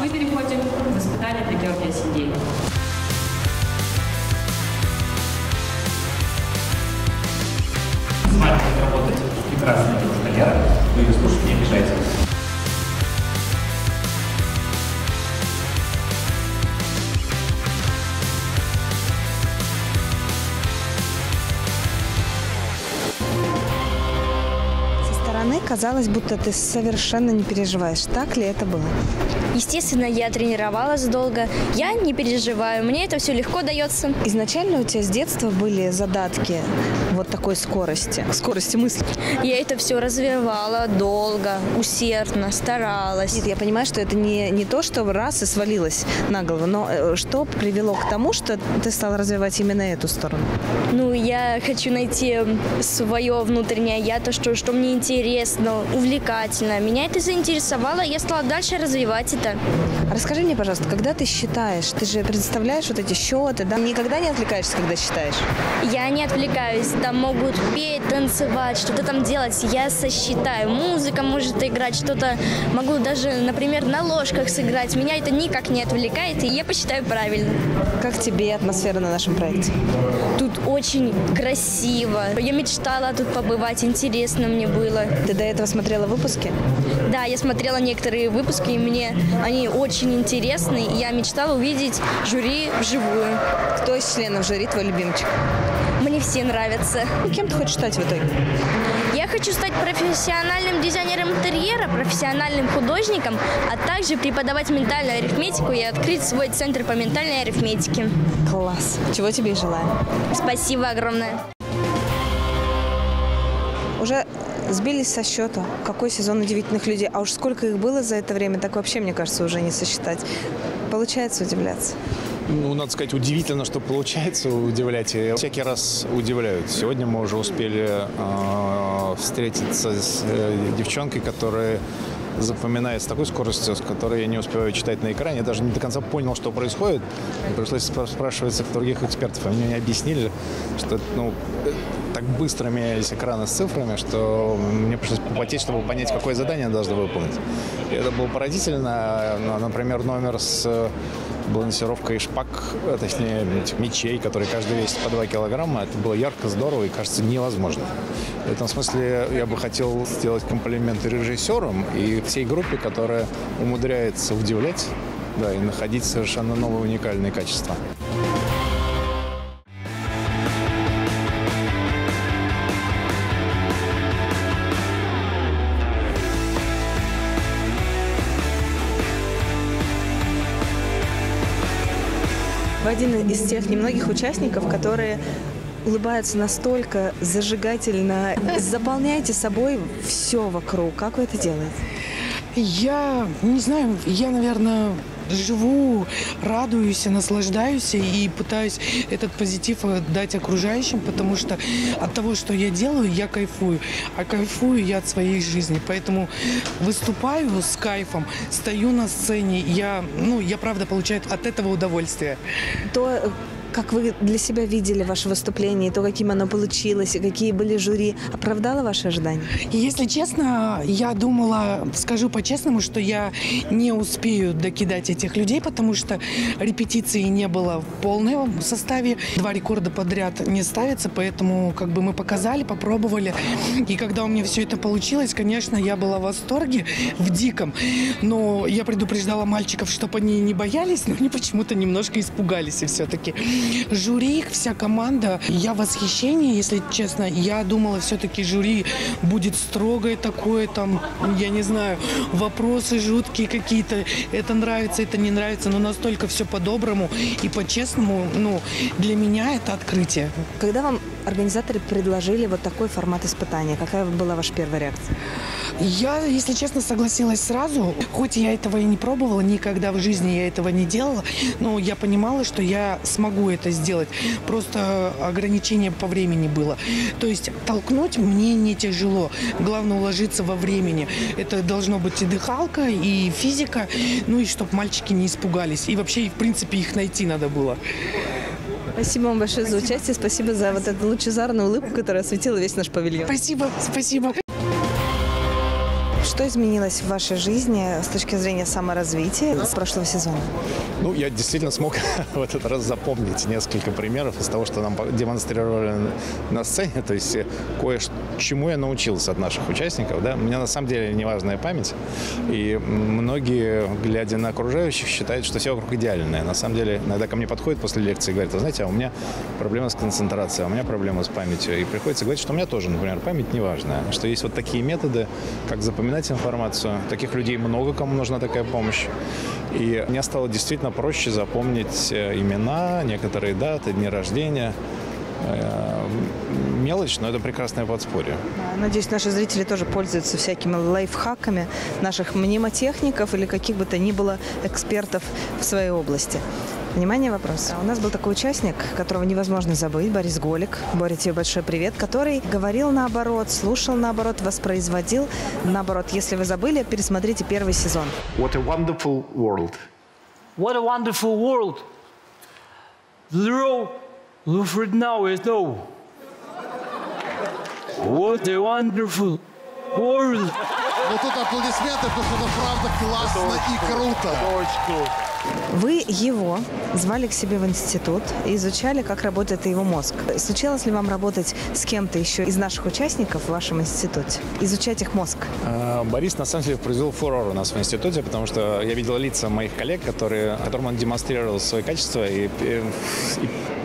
мы переходим к воспитанию для Георгия Сидельникова. С вами будет работать прекрасная девушка Лера. Вы ее слушать не обижайте. Казалось, будто ты совершенно не переживаешь. Так ли это было? Естественно, я тренировалась долго. Я не переживаю. Мне это все легко дается. Изначально у тебя с детства были задатки вот такой скорости? Скорости мысли? Я это все развивала долго, усердно, старалась. Нет, я понимаю, что это не то, что раз и свалилось на голову. Но что привело к тому, что ты стала развивать именно эту сторону? Ну, я хочу найти свое внутреннее я, то, что мне интересно. Увлекательно. Меня это заинтересовало, я стала дальше развивать это. Расскажи мне, пожалуйста, когда ты считаешь, ты же представляешь вот эти счеты, да? Никогда не отвлекаешься, когда считаешь? Я не отвлекаюсь, там могут петь, танцевать, что-то там делать, я сосчитаю. Музыка может играть, что-то могу даже, например, на ложках сыграть. Меня это никак не отвлекает, и я посчитаю правильно. Как тебе атмосфера на нашем проекте? Тут очень красиво. Я мечтала тут побывать, интересно мне было. Ты до этого смотрела выпуски? Да, я смотрела некоторые выпуски, и мне они очень интересны. Я мечтала увидеть жюри вживую. Кто из членов жюри твой любимчик? Мне все нравятся. Кем ты хочешь стать в итоге? Я хочу стать профессиональным дизайнером интерьера, профессиональным художником, а также преподавать ментальную арифметику и открыть свой центр по ментальной арифметике. Класс. Чего тебе и желаю. Спасибо огромное. Уже сбились со счета. Какой сезон удивительных людей. А уж сколько их было за это время, так вообще, мне кажется, уже не сосчитать. Получается удивляться? Ну, надо сказать, удивительно, что получается удивлять. И всякий раз удивляют. Сегодня мы уже успели встретиться с девчонкой, которая запоминает с такой скоростью, с которой я не успеваю читать на экране. Я даже не до конца понял, что происходит. Пришлось спрашивать других экспертов. Они мне объяснили, что так быстро менялись экраны с цифрами, что мне пришлось попотеть, чтобы понять, какое задание должно выполнить. И это было поразительно. Например, номер с балансировкой шпаг, точнее мечей, которые каждый весит по 2 килограмма. Это было ярко, здорово и, кажется, невозможно. В этом смысле я бы хотел сделать комплименты режиссерам и всей группе, которая умудряется удивлять, да, и находить совершенно новые уникальные качества. Вы один из тех немногих участников, которые улыбаются настолько зажигательно. Заполняете собой все вокруг. Как вы это делаете? Я не знаю, я, наверное, живу, радуюсь, наслаждаюсь и пытаюсь этот позитив дать окружающим, потому что от того, что я делаю, я кайфую. А кайфую я от своей жизни. Поэтому выступаю с кайфом, стою на сцене. Я правда получаю от этого удовольствие. То, как вы для себя видели ваше выступление, то, каким оно получилось, и какие были жюри, оправдало ваши ожидания? Если честно, я думала, скажу по-честному, что я не успею докидать этих людей, потому что репетиции не было в полном составе. 2 рекорда подряд не ставятся, поэтому мы показали, попробовали. И когда у меня все это получилось, конечно, я была в восторге, в диком. Но я предупреждала мальчиков, чтобы они не боялись, но они почему-то немножко испугались и все-таки. Жюри, вся команда, я в восхищении, если честно. Я думала, все-таки жюри будет строгое такое, там, я не знаю, вопросы жуткие какие-то. Это нравится, это не нравится, но настолько все по-доброму и по-честному. Для меня это открытие. Когда вам организаторы предложили вот такой формат испытания, какая была ваша первая реакция? Я, если честно, согласилась сразу. Хоть я этого и не пробовала, никогда в жизни я этого не делала, но я понимала, что я смогу это сделать. Просто ограничение по времени было. То есть толкнуть мне не тяжело. Главное уложиться во времени. Это должно быть и дыхалка, и физика, и чтобы мальчики не испугались. И вообще, в принципе, их найти надо было. Спасибо вам большое за участие. Спасибо за вот эту лучезарную улыбку, которая осветила весь наш павильон. Спасибо. Что изменилось в вашей жизни с точки зрения саморазвития с прошлого сезона? Ну, я действительно смог в этот раз запомнить несколько примеров из того, что нам демонстрировали на сцене. То есть кое-чему я научился от наших участников. Да? У меня на самом деле неважная память. И многие, глядя на окружающих, считают, что все вокруг идеальное. На самом деле, иногда ко мне подходят после лекции и говорят: вы знаете, а у меня проблема с концентрацией, а у меня проблема с памятью. И приходится говорить, что у меня тоже, например, память неважная. Что есть вот такие методы, как запоминать информацию. Таких людей много, кому нужна такая помощь. И мне стало действительно проще запомнить имена, некоторые даты, дни рождения. Мелочь, но это прекрасное подспорье. Надеюсь, наши зрители тоже пользуются всякими лайфхаками наших мнемотехников или каких бы то ни было экспертов в своей области. Внимание, вопрос. У нас был такой участник, которого невозможно забыть, Борис Голик. Боря, тебе большой привет. Который говорил наоборот, слушал наоборот, воспроизводил наоборот. Если вы забыли, пересмотрите первый сезон. What a wonderful world. What a wonderful world. What a wonderful world. Ну тут аплодисменты, потому что это правда классно и круто. Вы его звали к себе в институт и изучали, как работает его мозг. Случалось ли вам работать с кем-то еще из наших участников в вашем институте? Изучать их мозг? Борис, на самом деле, произвел фурор у нас в институте, потому что я видел лица моих коллег, которым он демонстрировал свои качества. И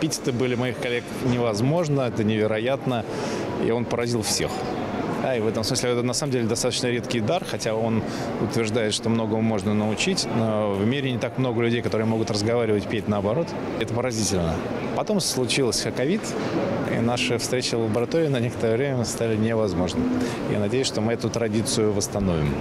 эпитеты были моих коллег невозможно, это невероятно. И он поразил всех. И в этом смысле это на самом деле достаточно редкий дар, хотя он утверждает, что многому можно научить. Но в мире не так много людей, которые могут разговаривать, петь наоборот. Это поразительно. Потом случился ковид, и наши встречи в лаборатории на некоторое время стали невозможны. Я надеюсь, что мы эту традицию восстановим.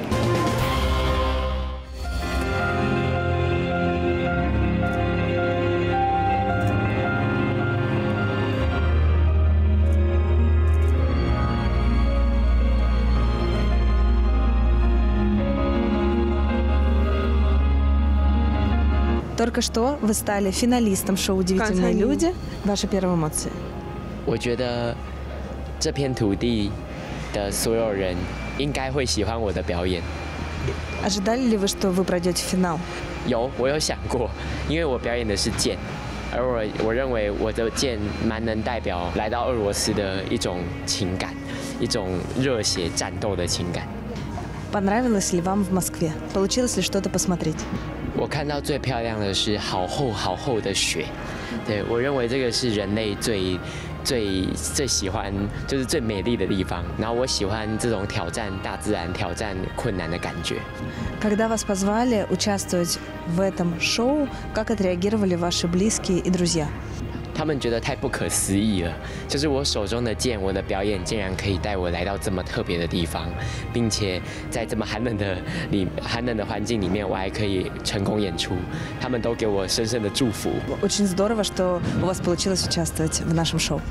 Только что вы стали финалистом шоу «Удивительные люди». Ваши первые эмоции? Ожидали ли вы, что вы пройдете в финал? Понравилось ли вам в Москве? Получилось ли что-то посмотреть? Когда вас позвали участвовать в этом шоу, как отреагировали ваши близкие и друзья? Очень здорово, что у вас получилось участвовать в нашем шоу.